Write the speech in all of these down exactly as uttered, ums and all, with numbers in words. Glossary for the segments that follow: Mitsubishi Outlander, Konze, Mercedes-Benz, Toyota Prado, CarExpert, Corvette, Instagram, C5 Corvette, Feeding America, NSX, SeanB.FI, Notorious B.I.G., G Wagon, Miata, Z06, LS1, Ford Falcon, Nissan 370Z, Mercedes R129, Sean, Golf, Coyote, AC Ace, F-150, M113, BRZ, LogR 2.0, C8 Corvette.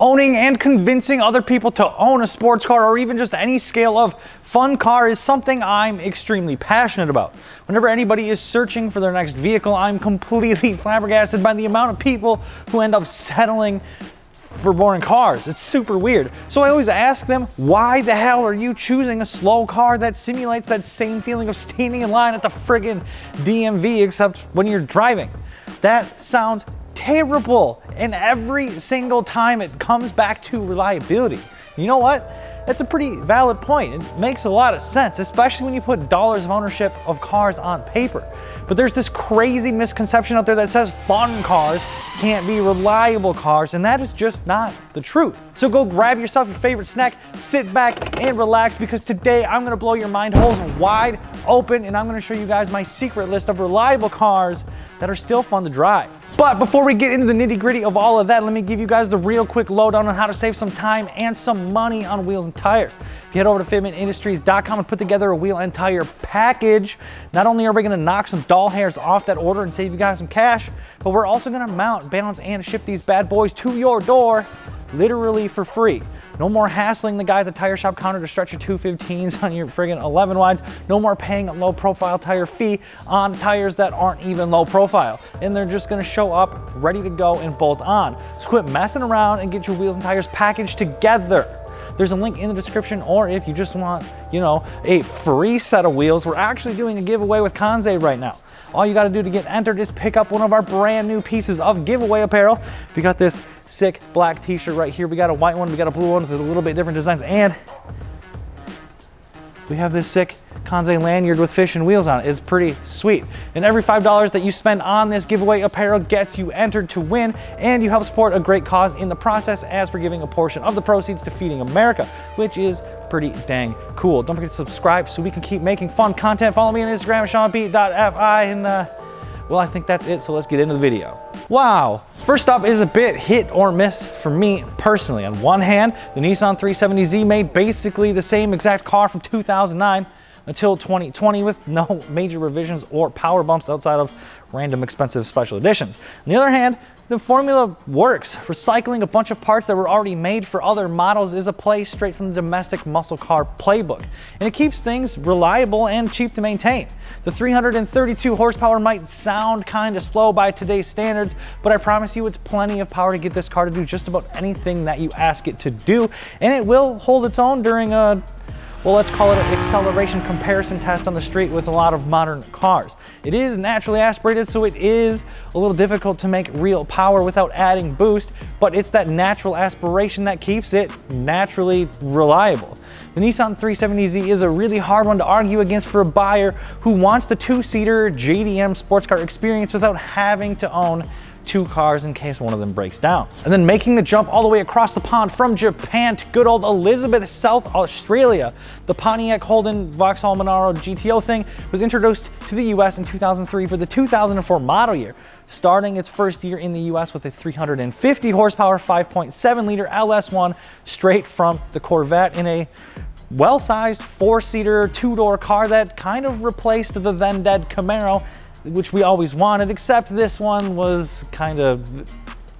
Owning and convincing other people to own a sports car or even just any scale of fun car is something I'm extremely passionate about. Whenever anybody is searching for their next vehicle, I'm completely flabbergasted by the amount of people who end up settling for boring cars. It's super weird. So I always ask them, why the hell are you choosing a slow car that simulates that same feeling of standing in line at the friggin' D M V except when you're driving? That sounds terrible, and every single time it comes back to reliability. You know what? That's a pretty valid point. It makes a lot of sense, especially when you put dollars of ownership of cars on paper. But there's this crazy misconception out there that says fun cars can't be reliable cars, and that is just not the truth. So go grab yourself your favorite snack, sit back and relax, because today I'm gonna blow your mind holes wide open, and I'm gonna show you guys my secret list of reliable cars that are still fun to drive. But before we get into the nitty gritty of all of that, let me give you guys the real quick lowdown on how to save some time and some money on wheels and tires. If you head over to fitment industries dot com and put together a wheel and tire package, not only are we gonna knock some doll hairs off that order and save you guys some cash, but we're also gonna mount, balance, and ship these bad boys to your door literally for free. No more hassling the guy at the tire shop counter to stretch your two fifteens on your friggin' eleven wides. No more paying a low profile tire fee on tires that aren't even low profile. And they're just gonna show up ready to go and bolt on. So quit messing around and get your wheels and tires packaged together. There's a link in the description, or if you just want, you know, a free set of wheels, we're actually doing a giveaway with Konze right now. All you gotta do to get entered is pick up one of our brand new pieces of giveaway apparel. We got this sick black t-shirt right here. We got a white one, we got a blue one with a little bit different designs, and we have this sick Konze lanyard with fish and wheels on it. It's pretty sweet. And every five dollars that you spend on this giveaway apparel gets you entered to win, and you help support a great cause in the process, as we're giving a portion of the proceeds to Feeding America, which is pretty dang cool. Don't forget to subscribe so we can keep making fun content. Follow me on Instagram at Sean B dot F I, and uh, well, I think that's it, so let's get into the video. Wow. First up is a bit hit or miss for me personally. On one hand, the Nissan three seventy Z made basically the same exact car from two thousand nine until twenty twenty, with no major revisions or power bumps outside of random expensive special editions. On the other hand, the formula works. Recycling a bunch of parts that were already made for other models is a play straight from the domestic muscle car playbook, and it keeps things reliable and cheap to maintain. The three hundred thirty-two horsepower might sound kind of slow by today's standards, but I promise you it's plenty of power to get this car to do just about anything that you ask it to do, and it will hold its own during a, well, let's call it an acceleration comparison test on the street with a lot of modern cars. It is naturally aspirated, so it is a little difficult to make real power without adding boost, but it's that natural aspiration that keeps it naturally reliable. The Nissan three seventy Z is a really hard one to argue against for a buyer who wants the two-seater J D M sports car experience without having to own two cars in case one of them breaks down. And then making the jump all the way across the pond from Japan to good old Elizabeth, South Australia, the Pontiac Holden Vauxhall Monaro G T O thing was introduced to the U S in two thousand three for the two thousand four model year, starting its first year in the U S with a three hundred fifty horsepower five point seven liter L S one straight from the Corvette in a well-sized four-seater two-door car that kind of replaced the then dead Camaro, which we always wanted, except this one was kind of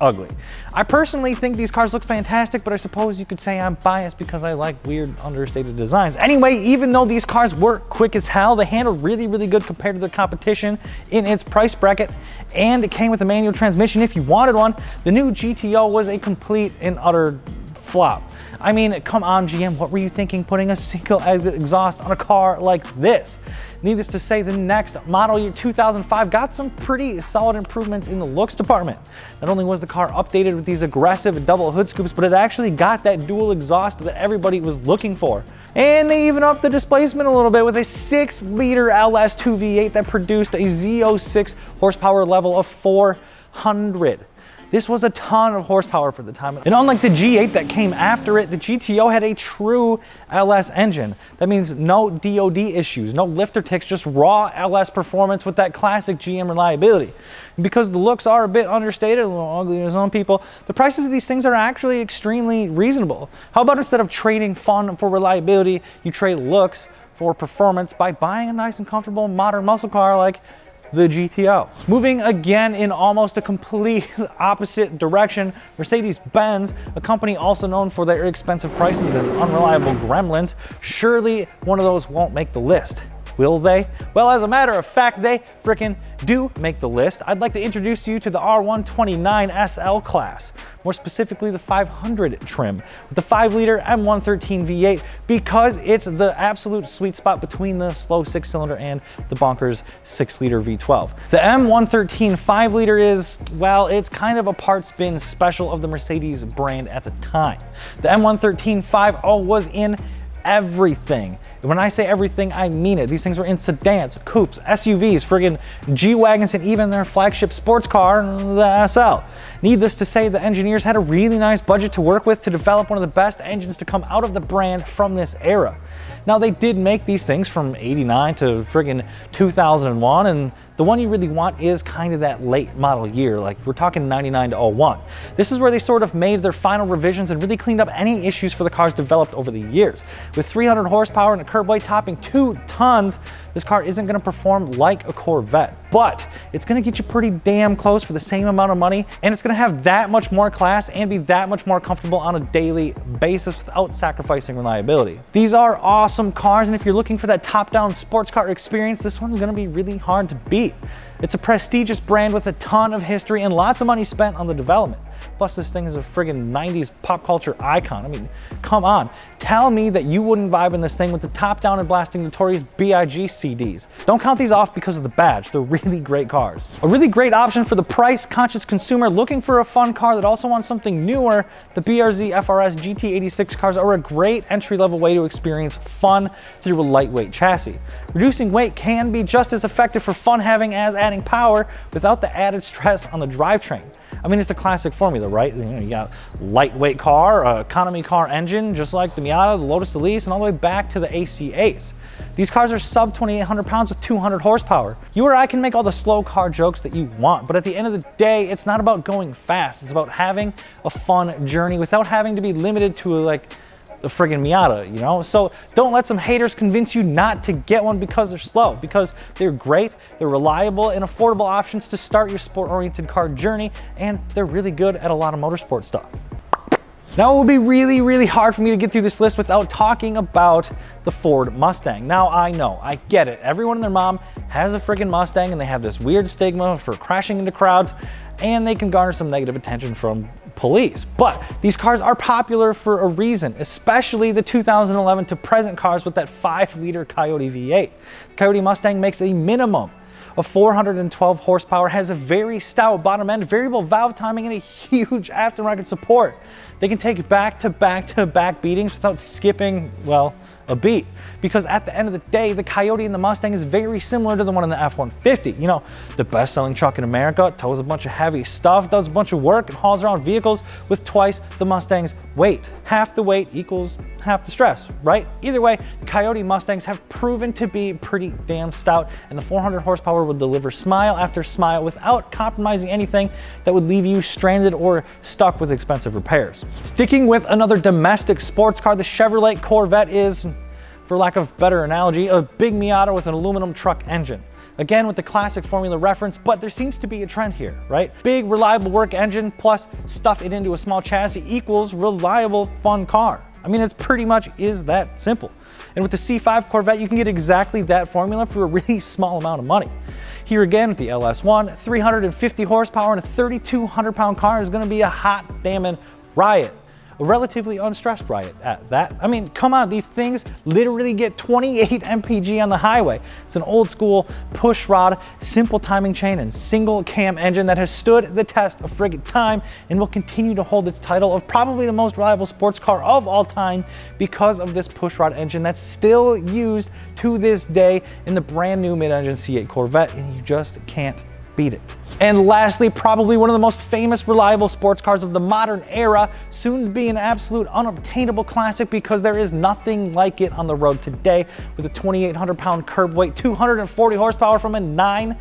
ugly. I personally think these cars look fantastic, but I suppose you could say I'm biased because I like weird, understated designs. Anyway, even though these cars were quick as hell, they handled really, really good compared to their competition in its price bracket, and it came with a manual transmission if you wanted one. The new G T O was a complete and utter flop. I mean, come on G M, what were you thinking putting a single exit exhaust on a car like this? Needless to say, the next model year, two thousand five, got some pretty solid improvements in the looks department. Not only was the car updated with these aggressive double hood scoops, but it actually got that dual exhaust that everybody was looking for. And they even upped the displacement a little bit with a six liter L S two V eight that produced a Z oh six horsepower level of four hundred. This was a ton of horsepower for the time. And unlike the G eight that came after it, the G T O had a true L S engine. That means no D O D issues, no lifter ticks, just raw L S performance with that classic G M reliability. And because the looks are a bit understated, a little ugly to some people, the prices of these things are actually extremely reasonable. How about instead of trading fun for reliability, you trade looks for performance by buying a nice and comfortable modern muscle car like the G T O. Moving again in almost a complete opposite direction, Mercedes-Benz, a company also known for their expensive prices and unreliable gremlins, surely one of those won't make the list. Will they? Well, as a matter of fact, they frickin' do make the list. I'd like to introduce you to the R one twenty-nine S L class, more specifically the five hundred trim, with the five liter M one thirteen V eight, because it's the absolute sweet spot between the slow six cylinder and the bonkers six liter V twelve. The M one thirteen five liter is, well, it's kind of a parts bin special of the Mercedes brand at the time. The M one thirteen five point oh was in everything. When I say everything, I mean it. These things were in sedans, coupes, S U Vs, friggin' G Wagons, and even their flagship sports car, the S L. Needless to say, the engineers had a really nice budget to work with to develop one of the best engines to come out of the brand from this era. Now, they did make these things from eighty-nine to friggin' two thousand one, and the one you really want is kind of that late model year, like we're talking ninety-nine to oh one. This is where they sort of made their final revisions and really cleaned up any issues for the cars developed over the years. With three hundred horsepower and a curb weight topping two tons, this car isn't going to perform like a Corvette, but it's going to get you pretty damn close for the same amount of money, and it's going to have that much more class and be that much more comfortable on a daily basis without sacrificing reliability. These are awesome cars, and if you're looking for that top-down sports car experience, this one's going to be really hard to beat. It's a prestigious brand with a ton of history and lots of money spent on the development. Plus, this thing is a friggin' nineties pop culture icon. I mean, come on. Tell me that you wouldn't vibe in this thing with the top down and blasting Notorious B I G C Ds. Don't count these off because of the badge. They're really great cars. A really great option for the price-conscious consumer looking for a fun car that also wants something newer, the B R Z, F R S, G T eighty-six cars are a great entry-level way to experience fun through a lightweight chassis. Reducing weight can be just as effective for fun having as adding power without the added stress on the drivetrain. I mean, it's the classic formula, right? You know, you got lightweight car, uh, economy car engine, just like the Miata, the Lotus Elise, and all the way back to the A C Ace. These cars are sub twenty-eight hundred pounds with two hundred horsepower. You or I can make all the slow car jokes that you want, but at the end of the day, it's not about going fast. It's about having a fun journey without having to be limited to like the friggin' Miata, you know? So don't let some haters convince you not to get one because they're slow, because they're great, they're reliable and affordable options to start your sport-oriented car journey, and they're really good at a lot of motorsport stuff. Now, it would be really, really hard for me to get through this list without talking about the Ford Mustang. Now, I know, I get it. Everyone and their mom has a friggin' Mustang, and they have this weird stigma for crashing into crowds, and they can garner some negative attention from police. But these cars are popular for a reason, especially the two thousand eleven to present cars with that five liter Coyote V eight. The Coyote Mustang makes a minimum of four hundred twelve horsepower, has a very stout bottom end, variable valve timing, and a huge aftermarket support. They can take back to back to back beatings without skipping, well, a beat, because at the end of the day, the Coyote and the Mustang is very similar to the one in the F one fifty. You know, the best-selling truck in America, tows a bunch of heavy stuff, does a bunch of work, and hauls around vehicles with twice the Mustang's weight. Half the weight equals half the stress, right? Either way, the Coyote Mustangs have proven to be pretty damn stout, and the four hundred horsepower will deliver smile after smile without compromising anything that would leave you stranded or stuck with expensive repairs. Sticking with another domestic sports car, the Chevrolet Corvette is, for lack of better analogy, a big Miata with an aluminum truck engine. Again, with the classic formula reference, but there seems to be a trend here, right? Big, reliable work engine plus stuff it into a small chassis equals reliable, fun car. I mean, it's pretty much is that simple. And with the C five Corvette, you can get exactly that formula for a really small amount of money. Here again, with the L S one, three hundred fifty horsepower and a thirty-two hundred pound car is gonna be a hot damn riot. A relatively unstressed riot at that. I mean, come on, these things literally get twenty-eight M P G on the highway. It's an old school push rod, simple timing chain, and single cam engine that has stood the test of friggin' time and will continue to hold its title of probably the most reliable sports car of all time because of this push rod engine that's still used to this day in the brand new mid-engine C eight Corvette, and you just can't beat it. And lastly, probably one of the most famous reliable sports cars of the modern era, soon to be an absolute unobtainable classic because there is nothing like it on the road today, with a twenty-eight hundred pound curb weight, two hundred forty horsepower from a nine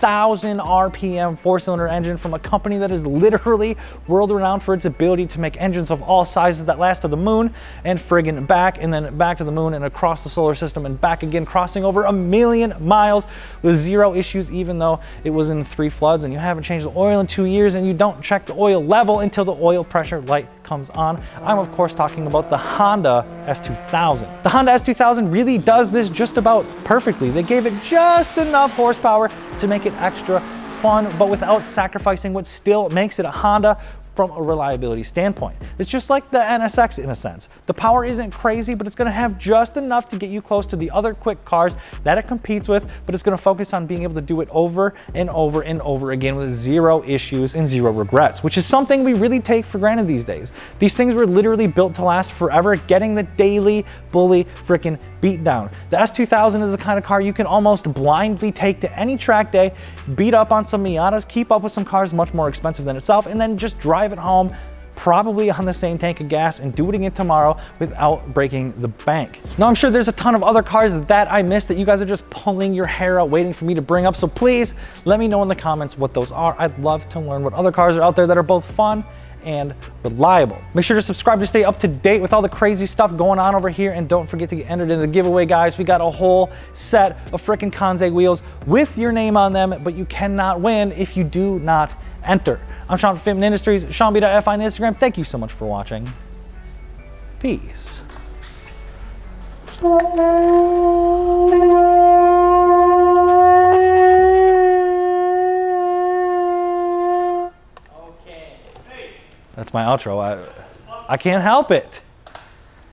one thousand R P M four-cylinder engine from a company that is literally world-renowned for its ability to make engines of all sizes that last to the moon and friggin' back, and then back to the moon and across the solar system and back again, crossing over a million miles with zero issues, even though it was in three floods and you haven't changed the oil in two years and you don't check the oil level until the oil pressure light comes on. I'm of course talking about the Honda S two thousand. The Honda S two thousand really does this just about perfectly. They gave it just enough horsepower to make it extra fun, but without sacrificing what still makes it a Honda from a reliability standpoint. It's just like the N S X in a sense. The power isn't crazy, but it's gonna have just enough to get you close to the other quick cars that it competes with, but it's gonna focus on being able to do it over and over and over again with zero issues and zero regrets, which is something we really take for granted these days. These things were literally built to last forever, getting the daily bully frickin' beat down. The S two thousand is the kind of car you can almost blindly take to any track day, beat up on some Miatas, keep up with some cars much more expensive than itself, and then just drive it home, probably on the same tank of gas, and do it again tomorrow without breaking the bank. Now, I'm sure there's a ton of other cars that I missed that you guys are just pulling your hair out waiting for me to bring up, so please let me know in the comments what those are. I'd love to learn what other cars are out there that are both fun and reliable. Make sure to subscribe to stay up to date with all the crazy stuff going on over here, and don't forget to get entered in the giveaway, guys. We got a whole set of freaking Konze wheels with your name on them, but you cannot win if you do not enter. I'm Sean from Fitment Industries, Sean B dot F I on Instagram. Thank you so much for watching. Peace. That's my outro. I, I can't help it.